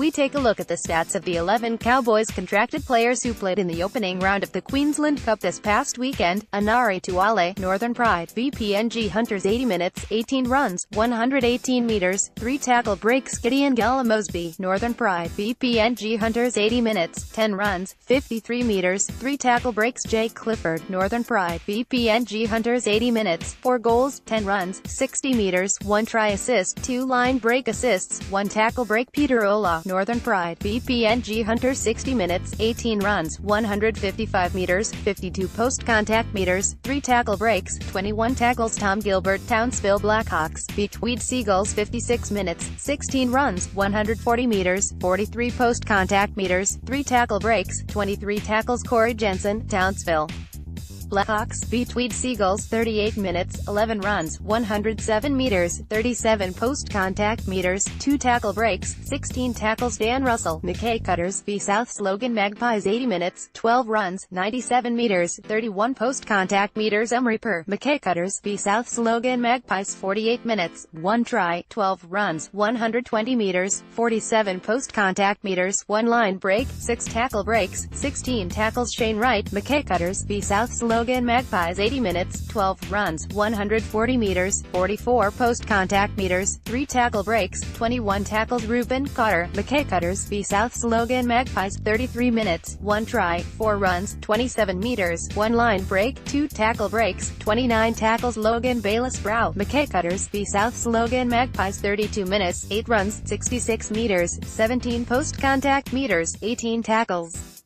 We take a look at the stats of the 11 Cowboys contracted players who played in the opening round of the Queensland Cup this past weekend. Enari Tuala, Northern Pride, v PNG Hunters. 80 minutes, 18 runs, 118 metres, 3 tackle breaks. Gideon Gela-Mosby, Northern Pride, v PNG Hunters. 80 minutes, 10 runs, 53 metres, 3 tackle breaks. Jake Clifford, Northern Pride, v PNG Hunters. 80 minutes, 4 goals, 10 runs, 60 metres, 1 try assist, 2 line break assists, 1 tackle break. Peter Hola, Northern Pride, v PNG Hunters. 60 minutes, 18 runs, 155 metres, 52 post-contact metres, 3 tackle breaks, 21 tackles. Tom Gilbert, Townsville Blackhawks, v Tweed Seagulls. 56 minutes, 16 runs, 140 metres, 43 post-contact metres, 3 tackle breaks, 23 tackles. Corey Jensen, Townsville Blackhawks, v Tweed Seagulls. 38 minutes, 11 runs, 107 metres, 37 post-contact metres, 2 tackle breaks, 16 tackles. Dan Russell, McKay Cutters, v South Slogan Magpies. 80 minutes, 12 runs, 97 metres, 31 post-contact metres. Emry Pere, McKay Cutters, v South Slogan Magpies. 48 minutes, 1 try, 12 runs, 120 metres, 47 post-contact metres, 1 line break, 6 tackle breaks, 16 tackles. Shane Wright, McKay Cutters, v South Slogan Magpies. 80 minutes, 12 runs, 140 metres, 44 post-contact metres, 3 tackle breaks, 21 tackles. Reuben Cotter, McKay Cutters, v South Slogan Magpies. 33 minutes, 1 try, 4 runs, 27 metres, 1 line break, 2 tackle breaks, 29 tackles. Logan Bayless Brow, McKay Cutters, v South Slogan Magpies. 32 minutes, 8 runs, 66 metres, 17 post-contact metres, 18 tackles.